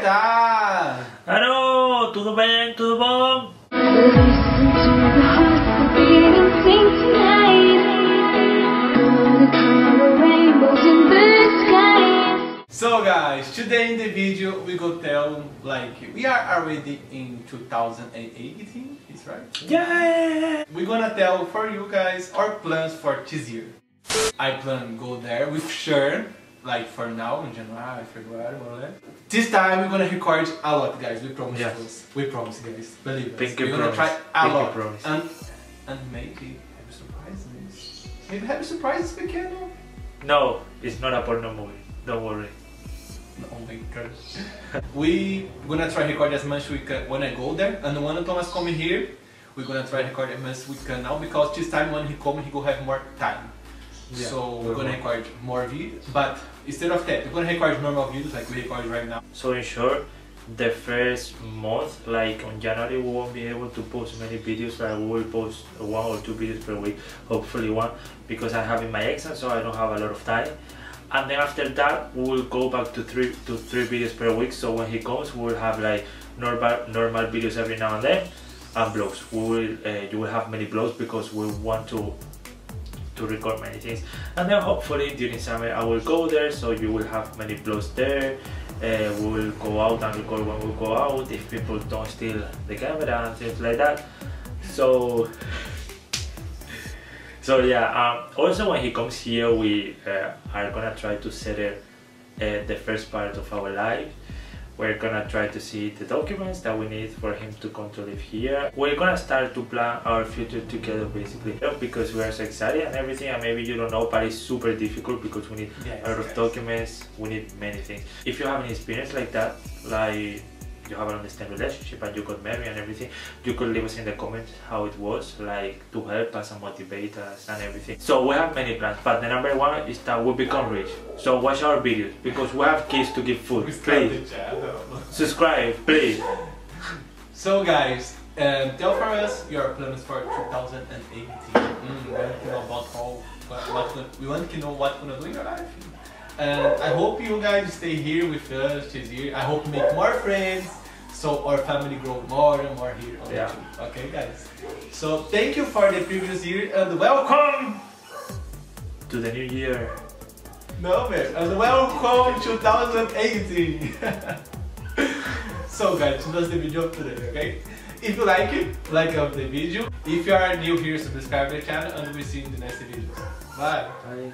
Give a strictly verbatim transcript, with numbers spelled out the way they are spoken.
¿Qué tal? ¡Aló! ¿Todo bien? ¿Todo bom? So guys, today in the video we go tell like we are already in two thousand eighteen, it's right? Yeah! We're gonna tell for you guys our plans for this year. I plan go there with Cher, like for now in January, February, more or less. This time we're gonna record a lot, guys. We promise. Yes. Us. We promise, guys. Believe us. We're gonna try a lot. And and maybe have a surprise. Maybe have a surprise this weekend. No, it's not a porno movie. Don't worry. Oh my god. We're gonna try to record as much we can when I go there, and when Thomas come here, we're gonna try to record as much as we can now, because this time when he come, he will have more time. Yeah, so we're gonna record more videos, but instead of that, we're gonna record normal videos like we record right now. So in short, the first month, like on January, we won't be able to post many videos. Like we will post one or two videos per week, hopefully one, because I'm having my exam, so I don't have a lot of time. And then after that, we will go back to three to three videos per week. So when he comes, we will have like normal normal videos every now and then, and vlogs. We will uh, you will have many vlogs because we want to to record many things. And then hopefully during summer, I will go there, so you will have many vlogs there. Uh, we will go out and record when we go out, if people don't steal the camera and things like that. So. So yeah, um, also when he comes here, we uh, are gonna try to settle uh, the first part of our life. We're gonna try to see the documents that we need for him to come to live here. We're gonna start to plan our future together, basically, because we are so excited and everything, and maybe you don't know, but it's super difficult because we need yes, a lot of yes. documents, we need many things. If you have an experience like that, like you have an understanding relationship and you got married and everything, you could leave us in the comments how it was, like to help us and motivate us and everything. So we have many plans, but the number one is that we become rich. So watch our videos because we have kids to give food. We please subscribe, please. So guys, um, tell for us your plans for two thousand eighteen. Mm, we want to know about how what, what we want to know what we're gonna do in your life. And I hope you guys stay here with us this year. I hope make more friends, so our family grow more and more here on yeah. YouTube. Okay guys, so thank you for the previous year and welcome to the new year. No man, and welcome twenty eighteen. So guys, that's the video of today, okay? If you like it, like up the video. If you are new here, subscribe to the channel and we'll see you in the next video. Bye! Bye!